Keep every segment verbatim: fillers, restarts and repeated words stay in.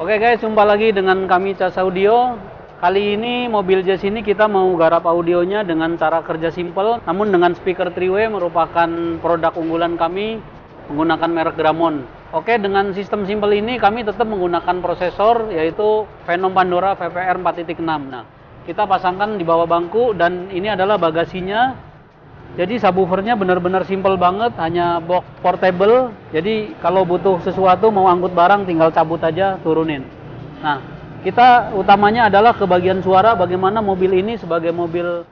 Oke guys, jumpa lagi dengan kami Cas Audio. Kali ini mobil Jazz ini kita mau garap audionya dengan cara kerja simple, namun dengan speaker three way merupakan produk unggulan kami menggunakan merek Gramon. Oke, dengan sistem simple ini kami tetap menggunakan prosesor yaitu Venom Pandora V P R four point six. Nah, kita pasangkan di bawah bangku dan ini adalah bagasinya. Jadi subwoofernya benar-benar simple banget, hanya box portable. Jadi kalau butuh sesuatu mau angkut barang tinggal cabut aja, turunin. Nah, kita utamanya adalah ke bagian suara, bagaimana mobil ini sebagai mobil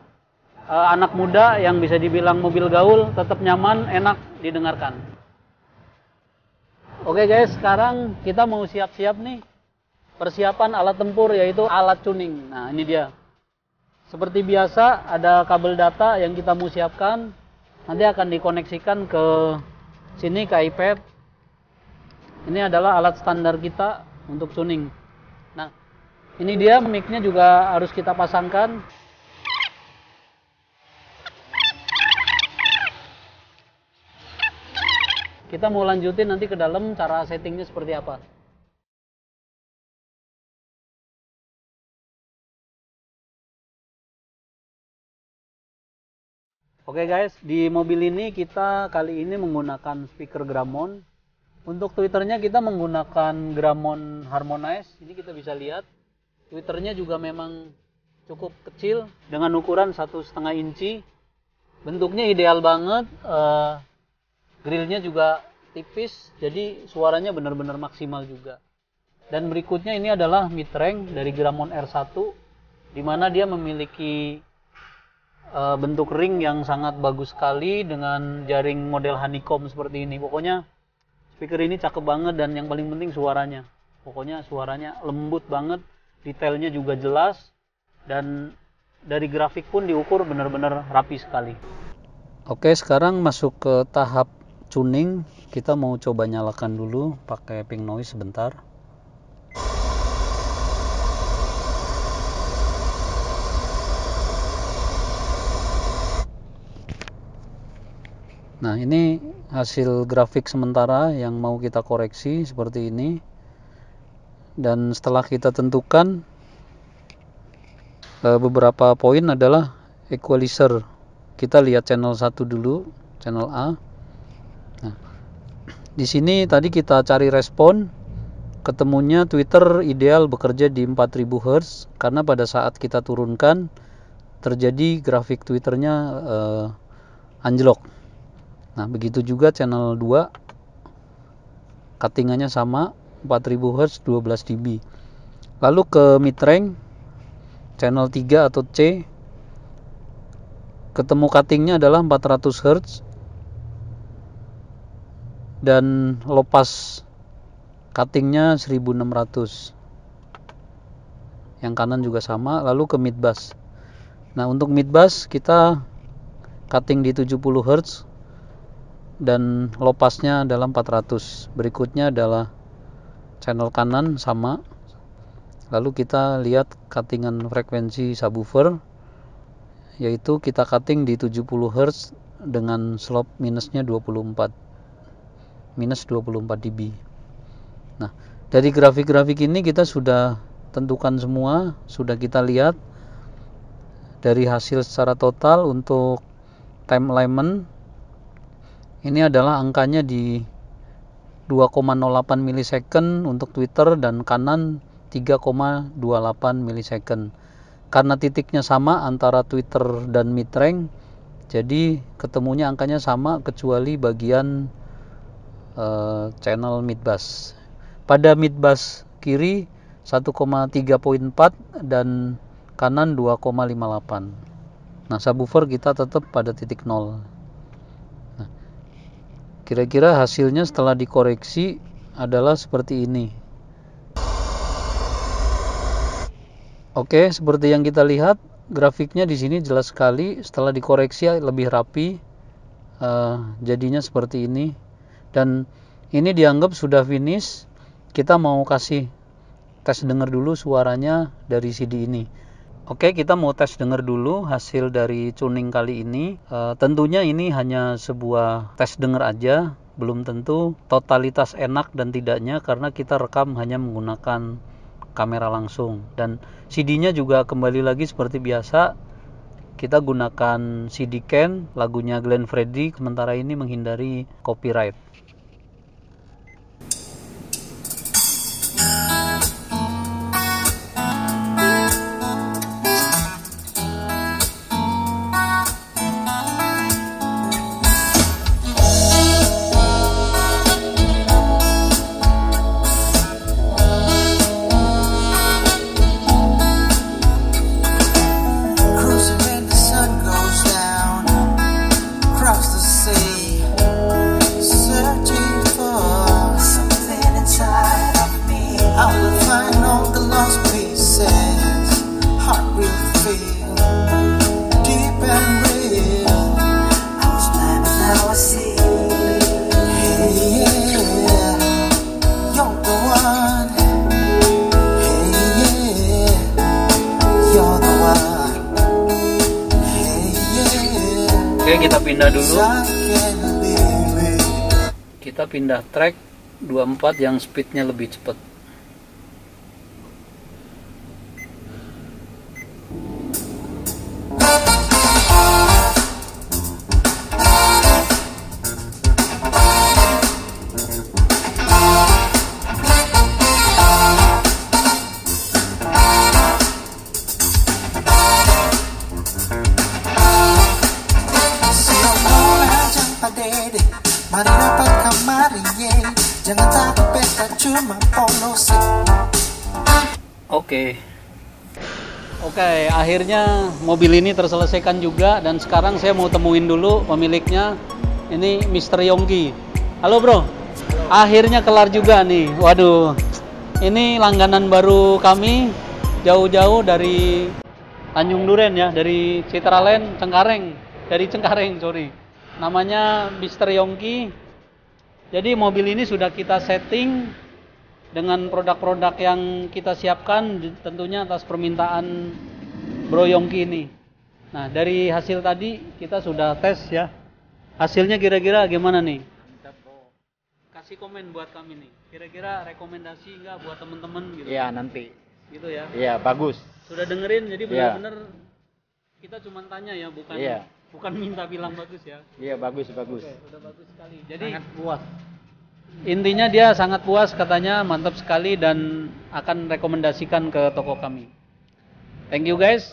e, anak muda yang bisa dibilang mobil gaul tetap nyaman, enak didengarkan. Oke guys, sekarang kita mau siap-siap nih. Persiapan alat tempur yaitu alat tuning. Nah, ini dia. Seperti biasa ada kabel data yang kita mau siapkan, nanti akan dikoneksikan ke sini ke iPad. Ini adalah alat standar kita untuk tuning. Nah, ini dia mic-nya juga harus kita pasangkan. Kita mau lanjutin nanti ke dalam cara settingnya seperti apa. Oke guys, di mobil ini kita kali ini menggunakan speaker Gramon. Untuk twitternya kita menggunakan Gramon Harmonize. Ini kita bisa lihat twitternya juga memang cukup kecil dengan ukuran satu setengah inci. Bentuknya ideal banget, uh, grillnya juga tipis, jadi suaranya benar-benar maksimal juga. Dan berikutnya ini adalah midrange dari Gramon R one, dimana dia memiliki bentuk ring yang sangat bagus sekali dengan jaring model honeycomb seperti ini. Pokoknya speaker ini cakep banget dan yang paling penting suaranya. Pokoknya suaranya lembut banget, detailnya juga jelas, dan dari grafik pun diukur benar-benar rapi sekali. Oke, sekarang masuk ke tahap tuning. Kita mau coba nyalakan dulu pakai pink noise sebentar. Nah, ini hasil grafik sementara yang mau kita koreksi seperti ini. Dan setelah kita tentukan beberapa poin adalah equalizer. Kita lihat channel one dulu, channel A. Nah, di sini tadi kita cari respon, ketemunya tweeter ideal bekerja di empat ribu hertz karena pada saat kita turunkan terjadi grafik tweeternya eh, anjlok. Nah, begitu juga channel two cuttingannya sama, empat ribu hertz dua belas decibel. Lalu ke midrange channel three atau C, ketemu cuttingnya adalah empat ratus hertz dan low pass cuttingnya seribu enam ratus. Yang kanan juga sama. Lalu ke mid bass. Nah, untuk mid bass kita cutting di tujuh puluh hertz dan low passnya adalah empat ratus. Berikutnya adalah channel kanan sama. Lalu kita lihat cuttingan frekuensi subwoofer, yaitu kita cutting di tujuh puluh hertz dengan slope minusnya minus dua puluh empat dB. Nah, dari grafik-grafik ini kita sudah tentukan semua, sudah kita lihat dari hasil secara total. Untuk time alignment ini adalah angkanya di dua koma nol delapan milisekund untuk Twitter dan kanan tiga koma dua delapan milisekund. Karena titiknya sama antara Twitter dan midrange, jadi ketemunya angkanya sama kecuali bagian uh, channel mid bass. Pada mid bass kiri satu koma tiga koma empat dan kanan dua koma lima delapan. Nah, subwoofer kita tetap pada titik nol. Kira-kira hasilnya setelah dikoreksi adalah seperti ini. Oke, seperti yang kita lihat, grafiknya di sini jelas sekali. Setelah dikoreksi lebih rapi, uh, jadinya seperti ini. Dan ini dianggap sudah finish. Kita mau kasih tes dengar dulu suaranya dari C D ini. Oke, kita mau tes dengar dulu hasil dari tuning kali ini. E, tentunya ini hanya sebuah tes dengar aja, belum tentu totalitas enak dan tidaknya, karena kita rekam hanya menggunakan kamera langsung. Dan C D-nya juga kembali lagi seperti biasa, kita gunakan C D Can, lagunya Glenn Fredly, sementara ini menghindari copyright. Oke, kita pindah dulu. Kita pindah track dua puluh empat yang speednya lebih cepat. Mari dapat kamari, jangan takut peta cuma polosi. Oke, oke, akhirnya mobil ini terselesaikan juga, dan sekarang saya mau temuin dulu pemiliknya. Ini mister Yongki. Halo bro, akhirnya kelar juga nih. Waduh, ini langganan baru kami jauh-jauh dari Tanjung Duren ya, dari Citraland Cengkareng, dari Cengkareng sorry. Namanya mister Yongki. Jadi mobil ini sudah kita setting dengan produk-produk yang kita siapkan, tentunya atas permintaan bro Yongki ini. Nah, dari hasil tadi kita sudah tes ya, hasilnya kira-kira gimana nih? Kasih komen buat kami nih, kira-kira rekomendasi nggak buat temen-temen gitu ya nanti gitu ya. Iya, bagus, sudah dengerin, jadi benar-benar ya. Kita cuma tanya ya, bukan ya. Bukan minta bilang bagus ya. Iya, bagus, bagus. Oke, udah bagus sekali. Jadi sangat puas. Intinya dia sangat puas, katanya mantap sekali dan akan rekomendasikan ke toko kami. Thank you guys.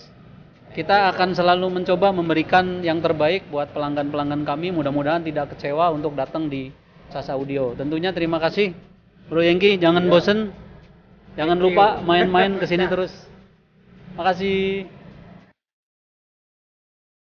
Kita akan selalu mencoba memberikan yang terbaik buat pelanggan-pelanggan kami. Mudah-mudahan tidak kecewa untuk datang di Cas Audio. Tentunya terima kasih bro Yongki, jangan bosen. Jangan lupa main-main ke sini terus. Makasih.